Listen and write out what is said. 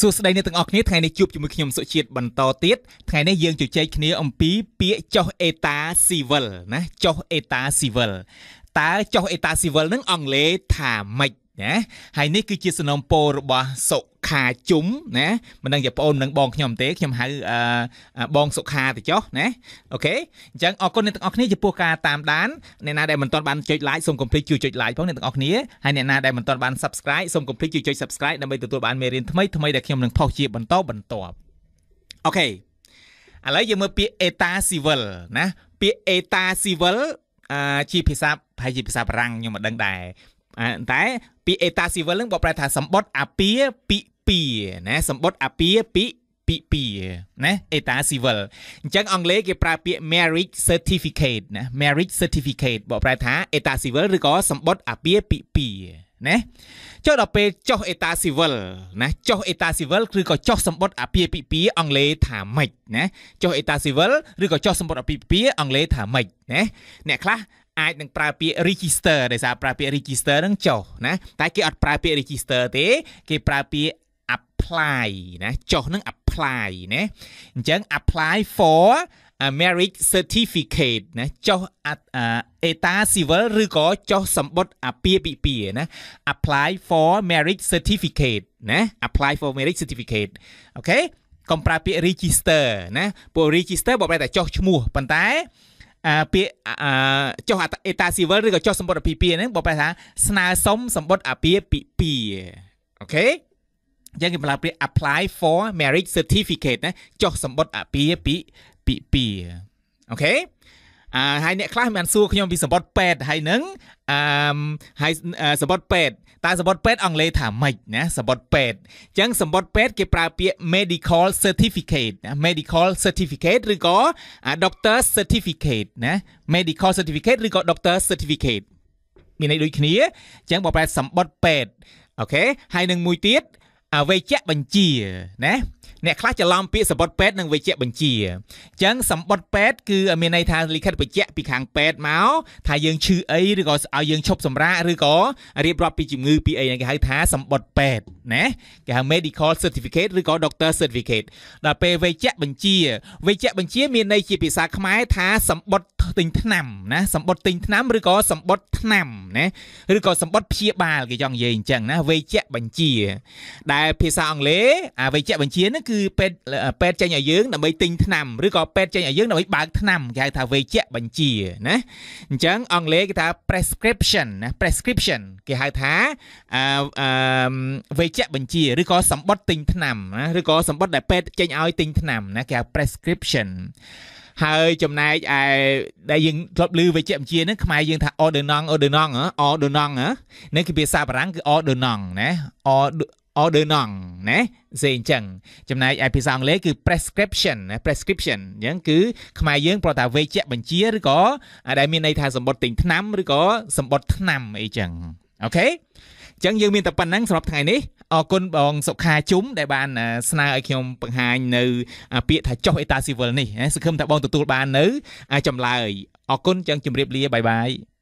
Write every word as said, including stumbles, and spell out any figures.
สุดใดในตึกออกนี้ไงในจุบจมูกขยมสุจิตบรรโตติดไงในเยืองจุดใจขณีอมปีเปียโจเอตาซิเวลนะโจเอตาซิเวลตาโจเอตาซิเวลนั่งอ่องเล่ถามไม่นะไฮนี่คือจิตสนมโปรบสุขาจุ๋มนะมันดังอย่าปนดังบองขยมเตะขยมหายบองสุขาติจ๊อนะโอเคจังออกคนในตึกออกนี้จะปูกาตามด้านในนาได้มันตอนบันจุดไลค์ส่งคอมพลีทจุดไลค์เพราะในตึกออกนี้ให้ในนาได้มันตอนบัน subscribe ส่งคอมพลีทจุด subscribe นำไปตัวตัวบันเมรินทำไมทำไมเด็กขยมหนึ่งพอจีบันโตบันตอบโอเคอะไรอย่างเมื่อปีเอตาซิเวลนะปีเอตาซิเวลชีพิซาพายชีพิซาปรังยังมันดังได้แต่ปีเอตาซิเวลเรื่องบอกประธานสมบัติอาเปียปีปีนะสมบัติอาเปียปีปีปีนะเอตาซิเวลจังอังเลกีปราเปีย marriage certificate นะ marriage certificate บอกประธานเอตาซิเวลหรือก็สมบัติอาเปียปีปีนะเจ้าดอกเปเจ้าเอตาซิเวลนะเจ้าเอตาซิเวลคือก็เจ้าสมบัติอาเปียปีปีอังเลถามไม่นะเจ้าเอตาซิเวลหรือก็เจ้าสมบัติอาเปียปีอังเลถามไม่นะเนี่ยคละอาจหนึ่งปลาเปียรีจิสเตอร์ได้สาปลาเปียรีจิสเตอร์นั่งเจาะนะแต่เกี่ยวกับปลาเปียรีจิสเตอร์เต้เกี่ยวกับปลาเปีย apply นะเจาะนั่ง apply นะจัง apply for a marriage certificate นะเจาะเอตาซิเวลหรือก็เจาะสมบัติอาเปียปีปีนะ apply for marriage certificate นะ apply for marriage certificate โอเคกองปลาเปียรีจิสเตอร์นะพวกรีจิสเตอร์บอกไปแต่เจาะชั่วปันท้ายเปียเจ้าเอตาซิเวลหรือก็เจ้าสมบัติปีปีนั้นบอกไปนะสนาสมสมบัติปีปีปีโอเคยังกินเวลาเปีย apply for marriage certificate นะเจ้าสมบัติปีปีปีปีโอเคให้เนี่ยคล้ายมันสู้ขยมปีสมบัติแปดให้หนึ่งให้สมบัติแปดตาสมบัติแปดอังเลถามไม่นะสมบัติแปดยังสมบัติแปดเกี่ยวกับเปีย medical certificate นะ medical certificate หรือก็ doctor certificate นะ medical certificate หรือก็ doctor certificate มีในด้วยคืนนี้ยังบอกไปสมบัติแปดโอเคให้หนึ่งมวยเตี้ยเวชบัญชีนะเนี่ยคลาสจะลองเปียสมบัติแปดหนึ่งเวชบัญชีจังสมบัติแปดคือเมนในทางลิขิตไปแจกปีขังแปดเมาส์ทายยังชื่อไอหรือก็เอายังชอบสมราหรือก็เรียบร้อยปีจิมงือปีไอในการให้ท้าสมบัติแปดนะการ medical certificate หรือก็ doctor certificate เราไปเวชบัญชีเวชบัญชีเมนในจีปีศาจขมายท้าสมบัติติงถนำนะสมบัติติงถนำหรือก็สมบัติถนำนะหรือก็สมบัติเพียบาลก็ย่องเย็นจังนะเวชบัญชีได้ภาษาอังกฤษเวชบัญชีนั่นคือเป็ดเป็ดใจใหญ่ยืงนำไปติงถนำหรือก็เป็ดใจใหญ่ยืงนำไปบางถนำการทำเวชบัญชีนะจังอังกฤษก็ทำ prescription นะ prescription ก็ให้ท้าเวชบัญชีหรือก็สมบัติติงถนำนะหรือก็สมบัติได้เป็ดใจใหญ่ติงถนำนะการ prescriptionหายจำนายไอ้ได้ยิงรบลือไปเจ็บเชียนั่นขมายยิงถ้าออเดนองออเดนองเหรอออเดนองเหรอนั่นคือภาษาฝรั่งคือออเดนองนะออออเดนองนะเสียงจังจำนายไอ้ภาษาอังกฤษคือ prescription นะ prescription ยังคือขมายยิงปลอดภัยไปเจ็บเชียหรือก็อะไรมีในทางสมบัติติงน้ำหรือก็สมบัติน้ำไอ้จังโอเคจังยังมีแต่ปัญหาสำหรับไงนี้ออกคนบองสกาจุ้มได้บานสนาไอเขียวปังหายในเปียถ้าเจ้าเอตาซิเวลนี่สกุลถ้าบองตัวตัวบานเนื้อจำลายออกคนจังจุ่มเรียบเรียบายบาย